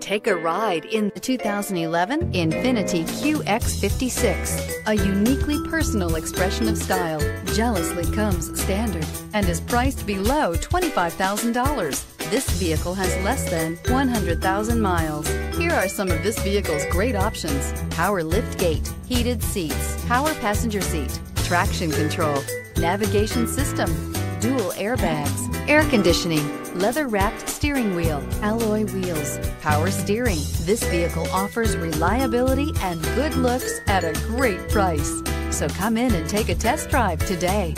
Take a ride in the 2011 Infiniti QX56. A uniquely personal expression of style, jealously comes standard and is priced below $25,000. This vehicle has less than 100,000 miles. Here are some of this vehicle's great options: power lift gate, heated seats, power passenger seat, traction control, navigation system, dual airbags, air conditioning, leather-wrapped steering wheel, alloy wheels, power steering. This vehicle offers reliability and good looks at a great price. So come in and take a test drive today.